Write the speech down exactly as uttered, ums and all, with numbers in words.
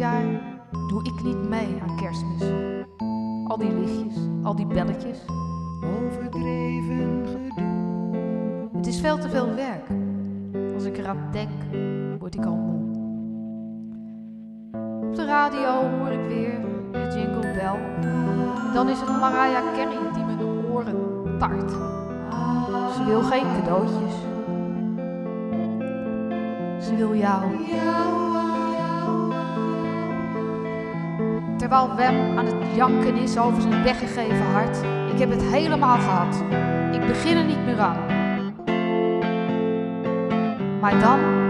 jaar doe ik niet mee aan Kerstmis. Al die lichtjes, al die belletjes. Overdreven gedoe. Het is veel te veel werk. Als ik eraan denk, word ik al moe. Op de radio hoor ik weer de jingle bell. En dan is het Mariah Carey die me de oren tart. Ze wil geen cadeautjes. Ze wil jou. Terwijl Wham aan het janken is over zijn weggegeven hart. Ik heb het helemaal gehad. Ik begin er niet meer aan. Maar dan...